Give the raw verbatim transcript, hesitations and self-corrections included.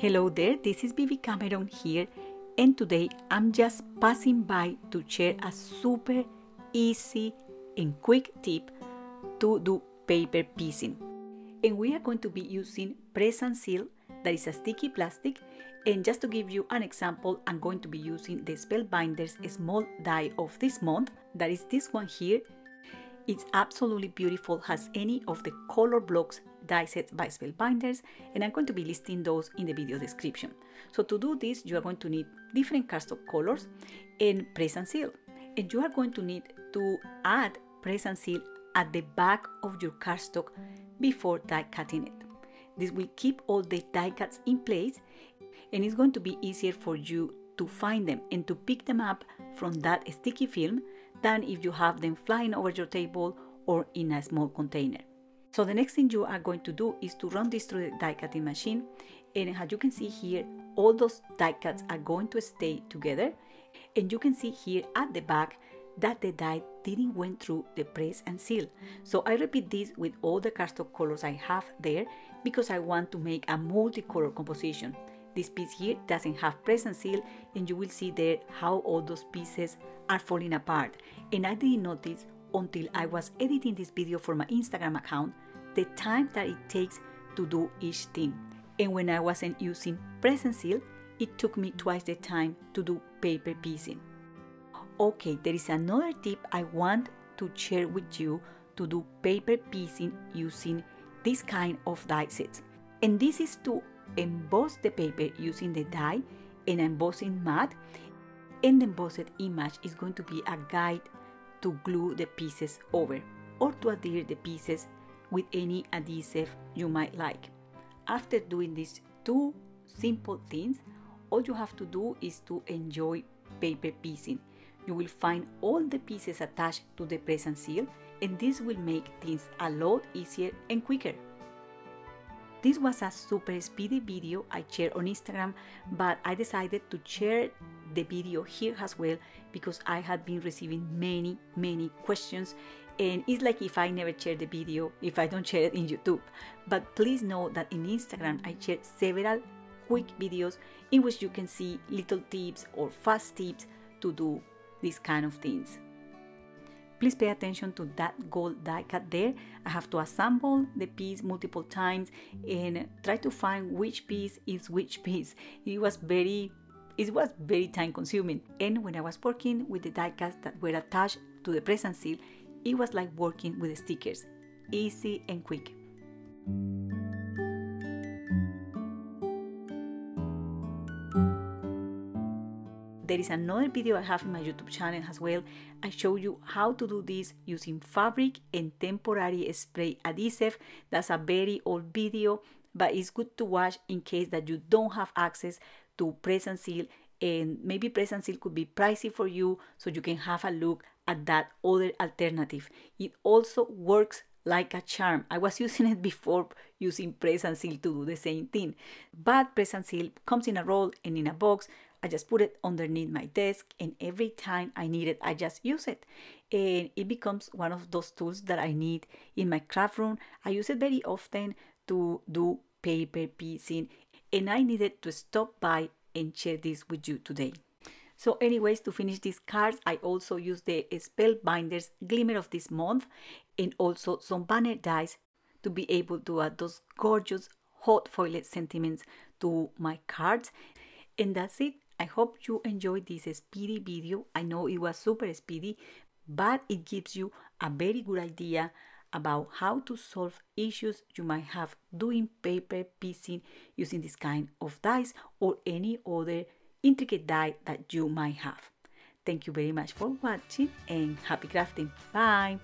Hello there, this is Bibi Cameron here, and today I'm just passing by to share a super easy and quick tip to do paper piecing. And we are going to be using Press'n Seal, that is a sticky plastic, and just to give you an example, I'm going to be using the Spellbinders small die of this month, that is this one here. It's absolutely beautiful, has any of the color blocks die sets by Spellbinders, and I'm going to be listing those in the video description. So to do this, you are going to need different cardstock colors and Press'n Seal. And you are going to need to add Press'n Seal at the back of your cardstock before die cutting it. This will keep all the die cuts in place, and it's going to be easier for you to find them and to pick them up from that sticky film than if you have them flying over your table or in a small container. So the next thing you are going to do is to run this through the die cutting machine, and as you can see here, all those die cuts are going to stay together, and you can see here at the back that the die didn't went through the Press'n Seal. So I repeat this with all the cardstock colors I have there because I want to make a multicolor composition. This piece here doesn't have Press'n Seal, and you will see there how all those pieces are falling apart. And I didn't notice until I was editing this video for my Instagram account the time that it takes to do each thing. And when I wasn't using Press'n Seal, it took me twice the time to do paper piecing. Okay, there is another tip I want to share with you to do paper piecing using this kind of die sets. And this is to emboss the paper using the die and embossing mat, and the embossed image is going to be a guide to glue the pieces over or to adhere the pieces with any adhesive you might like. After doing these two simple things, all you have to do is to enjoy paper piecing. You will find all the pieces attached to the Press'n Seal, and this will make things a lot easier and quicker. This was a super speedy video I shared on Instagram, but I decided to share the video here as well because I had been receiving many, many questions, and it's like if I never share the video if I don't share it in YouTube. But please know that in Instagram I shared several quick videos in which you can see little tips or fast tips to do these kind of things. Please pay attention to that gold die cut there. I have to assemble the piece multiple times and try to find which piece is which piece. It was very, it was very time consuming. And when I was working with the die cuts that were attached to the Press'n Seal, it was like working with stickers, easy and quick. There is another video I have in my YouTube channel as well. I show you how to do this using fabric and temporary spray adhesive. That's a very old video, but it's good to watch in case that you don't have access to Press'n Seal, and maybe Press'n Seal could be pricey for you, so you can have a look at that other alternative. It also works like a charm. I was using it before using Press'n Seal to do the same thing, but Press'n Seal comes in a roll and in a box. I just put it underneath my desk, and every time I need it, I just use it. And it becomes one of those tools that I need in my craft room. I use it very often to do paper piecing, and I needed to stop by and share this with you today. So anyways, to finish these cards, I also use the Spellbinders Glimmer of this month, and also some banner dies to be able to add those gorgeous hot foiled sentiments to my cards. And that's it. I hope you enjoyed this speedy video. I know it was super speedy, but it gives you a very good idea about how to solve issues you might have doing paper piecing using this kind of dies or any other intricate die that you might have. Thank you very much for watching, and happy crafting. Bye!